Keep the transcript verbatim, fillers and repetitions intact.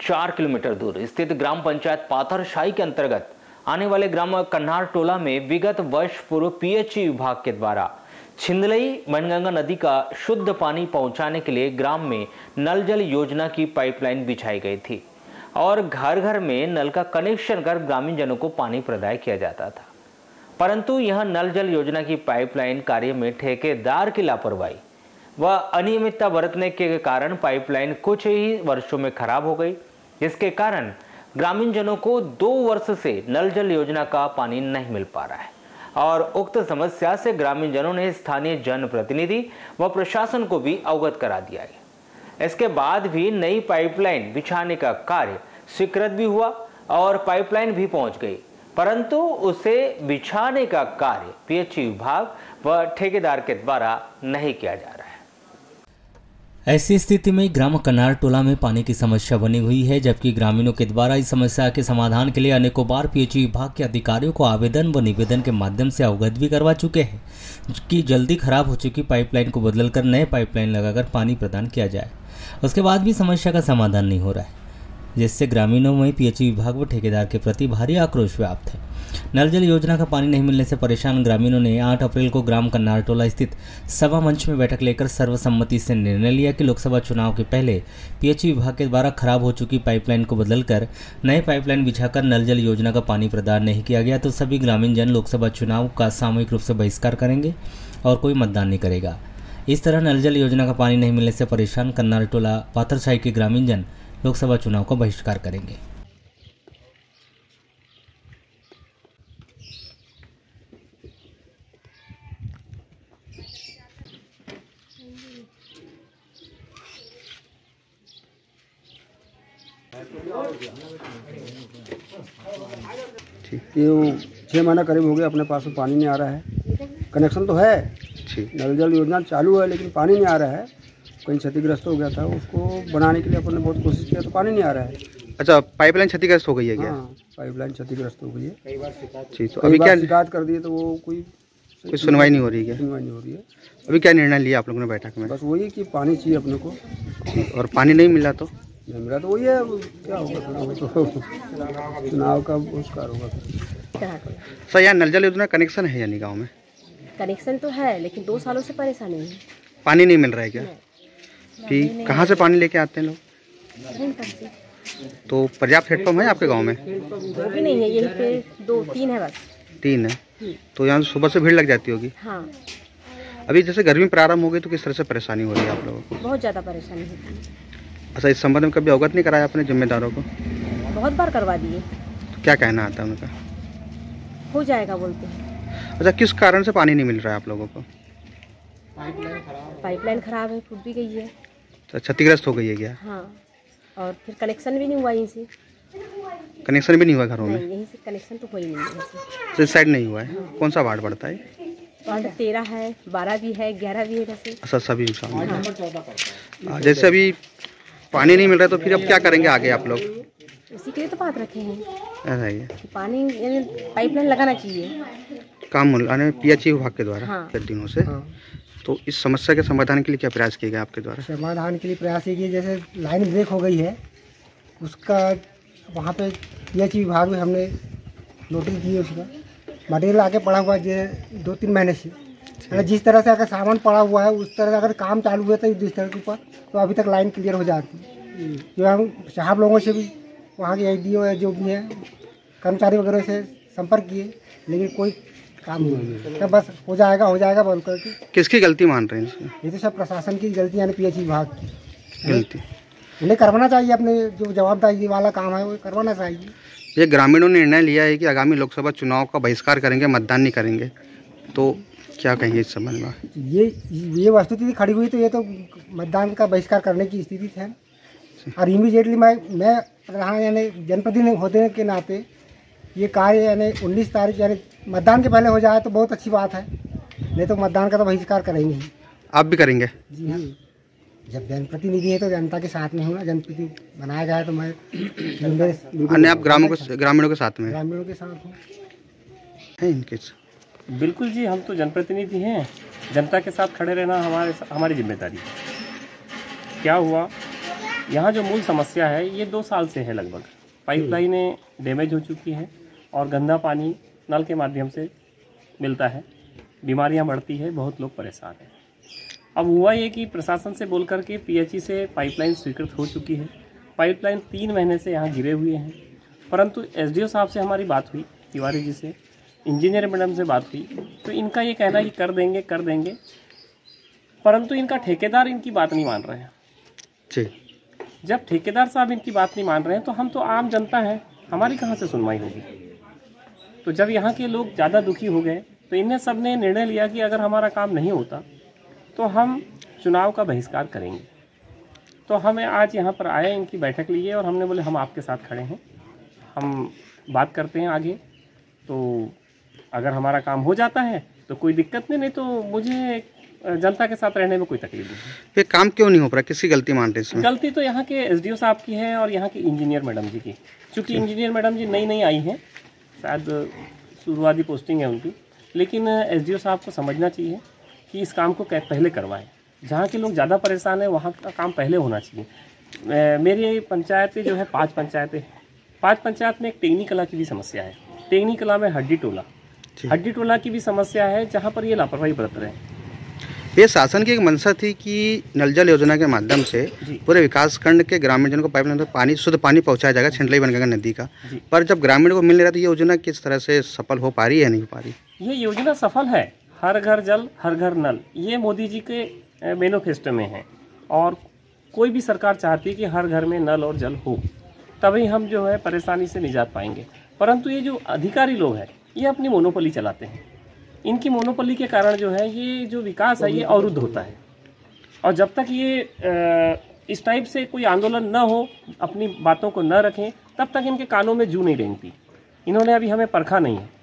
चार किलोमीटर दूर स्थित ग्राम पंचायत पाथर शाही के अंतर्गत आने वाले ग्राम कन्नार टोला में विगत वर्ष पूर्व पीएचई विभाग के द्वारा छिंडलई बनगंगा नदी का शुद्ध पानी पहुंचाने के लिए ग्राम में नलजल योजना की पाइपलाइन बिछाई गई थी और घर घर में नल का कनेक्शन कर ग्रामीण जनों को पानी प्रदाय किया जाता था, परंतु यह नलजल योजना की पाइपलाइन कार्य में ठेकेदार की लापरवाही वह अनियमितता बरतने के कारण पाइपलाइन कुछ ही वर्षों में खराब हो गई, जिसके कारण ग्रामीण जनों को दो वर्ष से नल जल योजना का पानी नहीं मिल पा रहा है और उक्त समस्या से ग्रामीण जनों ने स्थानीय जनप्रतिनिधि व प्रशासन को भी अवगत करा दिया है। इसके बाद भी नई पाइपलाइन बिछाने का कार्य स्वीकृत भी हुआ और पाइपलाइन भी पहुंच गई, परंतु उसे बिछाने का कार्य पीएचई विभाग व ठेकेदार के द्वारा नहीं किया जा रहा है। ऐसी स्थिति में ग्राम कन्नार टोला में पानी की समस्या बनी हुई है, जबकि ग्रामीणों के द्वारा इस समस्या के समाधान के लिए अनेकों बार पीएचई विभाग के अधिकारियों को आवेदन व निवेदन के माध्यम से अवगत भी करवा चुके हैं कि जल्दी खराब हो चुकी पाइपलाइन को बदलकर नए पाइपलाइन लगाकर पानी प्रदान किया जाए। उसके बाद भी समस्या का समाधान नहीं हो रहा है, जिससे ग्रामीणों में पीएचई विभाग व ठेकेदार के प्रति भारी आक्रोश व्याप्त है। नलजल योजना का पानी नहीं मिलने से परेशान ग्रामीणों ने आठ अप्रैल को ग्राम कन्नार टोला स्थित सभा मंच में बैठक लेकर सर्वसम्मति से निर्णय लिया कि लोकसभा चुनाव के पहले पीएचई विभाग के द्वारा खराब हो चुकी पाइपलाइन को बदलकर नए पाइपलाइन बिछाकर नलजल योजना का पानी प्रदान नहीं किया गया तो सभी ग्रामीण जन लोकसभा चुनाव का सामूहिक रूप से बहिष्कार करेंगे और कोई मतदान नहीं करेगा। इस तरह नलजल योजना का पानी नहीं मिलने से परेशान कन्नार टोला पाथरशाही के ग्रामीण जन लोकसभा चुनाव का बहिष्कार करेंगे। ठीक है, वो छः महीना करीब हो गया अपने पास में पानी नहीं आ रहा है। कनेक्शन तो है, नल जल योजना चालू है, लेकिन पानी नहीं आ रहा है। कहीं क्षतिग्रस्त हो गया था, उसको बनाने के लिए अपन ने बहुत कोशिश किया तो पानी नहीं आ रहा है। अच्छा, पाइपलाइन क्षतिग्रस्त हो गई है क्या? हाँ, पाइपलाइन क्षतिग्रस्त हो गई है। कई बार शिकायत तो अभी क्या शिकायत कर दी तो वो कोई कोई सुनवाई नहीं हो रही है। सुनवाई नहीं हो रही है। अभी क्या निर्णय लिया आप लोगों ने बैठक में? बस वही कि पानी चाहिए अपने को, और पानी नहीं मिला तो नहीं मिला तो वही है, क्या होगा? चुनाव का बहिष्कार होगा। सर, यहाँ नल जल योजना कनेक्शन है यानी गाँव में? कनेक्शन तो है, लेकिन दो सालों से परेशानी है, पानी नहीं मिल रहा है क्या? ठीक, कहाँ से पानी लेके आते हैं लोग? तो पर्याप्त हेडपम्प है आपके गांव में? वो भी नहीं है, यहीं पे दो तीन है बस। तीन है, तो यहाँ सुबह से भीड़ लग जाती होगी। हाँ, अभी जैसे गर्मी प्रारंभ हो गई तो किस तरह से परेशानी हो रही है आप लोगों को? बहुत ज़्यादा परेशानी है। अच्छा, इस संबंध में कभी अवगत नहीं कराया अपने जिम्मेदारों को? बहुत बार करवा दिए। तो क्या कहना आता है उनका? हो जाएगा बोलते हैं। अच्छा, किस कारण से पानी नहीं मिल रहा है आप लोगों को? पाइपलाइन खराब है, टूट भी गई है। तो क्षतिग्रस्त हो गई है क्या? हाँ, और फिर कनेक्शन भी नहीं हुआ, यहीं से कनेक्शन भी नहीं हुआ घरों में। यहीं से कनेक्शन तो कोई नहीं है, इस साइड नहीं हुआ है। हाँ। कौन सा वार्ड पड़ता है? वार्ड तेरह है, बारह भी है, ग्यारह भी है। जैसे अच्छा, सभी हाँ। जैसे अभी पानी नहीं मिल रहा तो फिर अब क्या करेंगे आगे आप लोग? इसी के लिए तो बात रखे हैं, पानी पाइपलाइन लगाना चाहिए। काम पीएचई विभाग के द्वारा हाँ। दिनों से हाँ। तो इस समस्या के समाधान के लिए क्या प्रयास किए गए आपके द्वारा? समाधान के लिए प्रयास किए, जैसे लाइन ब्रेक हो गई है उसका वहाँ पे पीएचई विभाग में हमने नोटिस दी है, उसका मटेरियल आके पड़ा हुआ है दो तीन महीने से। अगर जिस तरह से अगर सामान पड़ा हुआ है उस तरह से अगर काम चालू हुआ था जिस तरह के ऊपर तो अभी तक लाइन क्लियर हो जाती। जो हम साहब लोगों से भी वहाँ के एसडीओ या जो भी हैं कर्मचारी वगैरह से संपर्क किए, लेकिन कोई काम नहीं है। बस हो जाएगा हो जाएगा बोल कर के। किसकी गलती मान रहे हैं? ये तो सब प्रशासन की गलती, यानी पीएचई विभाग की गलती। उन्हें करवाना चाहिए, अपने जो जवाबदारी वाला काम है वो करवाना चाहिए। ये ग्रामीणों ने निर्णय लिया है कि आगामी लोकसभा चुनाव का बहिष्कार करेंगे, मतदान नहीं करेंगे, तो क्या कहेंगे इस संबंध में? ये ये वस्तुस्थिति खड़ी हुई तो ये तो मतदान का बहिष्कार करने की स्थिति है। और इमीडिएटली मैं मैं प्रधान यानी जनप्रतिनिधि होते के नाते ये कार्य यानी उन्नीस तारीख यानी मतदान के पहले हो जाए तो बहुत अच्छी बात है, नहीं तो मतदान का तो बहिष्कार करेंगे ही। आप भी करेंगे? जी हाँ, जब जनप्रतिनिधि है तो जनता के साथ में होना, जनप्रतिनिधि बनाया जाए तो मैं आप ग्रामों के ग्रामीणों के साथ में ग्रामीणों के साथ हूँ है इनके। बिल्कुल जी, हम तो जनप्रतिनिधि हैं, जनता के साथ खड़े रहना हमारे हमारी जिम्मेदारी है। क्या हुआ यहाँ जो मूल समस्या है ये दो साल से है लगभग। पाइपलाइनें डैमेज हो चुकी हैं और गंदा पानी नल के माध्यम से मिलता है, बीमारियाँ बढ़ती है, बहुत लोग परेशान हैं। अब हुआ ये कि प्रशासन से बोल करके पीएचई से पाइपलाइन स्वीकृत हो चुकी है। पाइपलाइन तीन महीने से यहाँ गिरे हुए हैं, परंतु एसडीओ साहब से हमारी बात हुई, तिवारी जी से, इंजीनियर मैडम से बात हुई, तो इनका ये कहना कि कर देंगे कर देंगे, परंतु इनका ठेकेदार इनकी बात नहीं मान रहे हैं। ठीक, जब ठेकेदार साहब इनकी बात नहीं मान रहे हैं तो हम तो आम जनता है, हमारी कहाँ से सुनवाई होगी। तो जब यहाँ के लोग ज़्यादा दुखी हो गए तो इनने सब ने निर्णय लिया कि अगर हमारा काम नहीं होता तो हम चुनाव का बहिष्कार करेंगे। तो हमें आज यहाँ पर आए, इनकी बैठक लिए और हमने बोले हम आपके साथ खड़े हैं, हम बात करते हैं आगे, तो अगर हमारा काम हो जाता है तो कोई दिक्कत नहीं, नहीं तो मुझे जनता के साथ रहने में कोई तकलीफ नहीं है। ये काम क्यों नहीं हो रहा, किसी गलती मानते हैं? गलती तो यहाँ के एसडीओ साहब की है और यहाँ के इंजीनियर मैडम जी की, चूँकि इंजीनियर मैडम जी नई नई आई हैं, शायद शुरुआती पोस्टिंग है उनकी, लेकिन एसडीओ साहब को समझना चाहिए कि इस काम को पहले करवाएं। जहाँ के लोग ज़्यादा परेशान हैं वहाँ का काम पहले होना चाहिए। मेरी पंचायतें जो है पांच पंचायतें पांच पंचायत में एक टेगनी कला की भी समस्या है। टेगनी कला में हड्डी टोला हड्डी टोला की भी समस्या है, जहाँ पर ये लापरवाही बरत रहे हैं। ये शासन की एक मंशा थी कि नलजल योजना के माध्यम से पूरे विकासखंड के ग्रामीणजनों को पाइपलाइन से पानी, शुद्ध पानी पहुँचाया जाएगा, छिंडलई बनगंगा नदी का। पर जब ग्रामीण को मिल नहीं रहा तो ये योजना किस तरह से सफल हो पा रही है या नहीं हो पा रही? ये योजना सफल है, हर घर जल हर घर नल, ये मोदी जी के मैनिफेस्टो में है और कोई भी सरकार चाहती है कि हर घर में नल और जल हो, तभी हम जो है परेशानी से निजात पाएंगे। परंतु ये जो अधिकारी लोग हैं ये अपनी मोनोपोली चलाते हैं, इनकी मोनोपोली के कारण जो है ये जो विकास है ये अवरुद्ध होता है। और जब तक ये इस टाइप से कोई आंदोलन न हो, अपनी बातों को न रखें, तब तक इनके कानों में जू नहीं रेंगती। इन्होंने अभी हमें परखा नहीं है।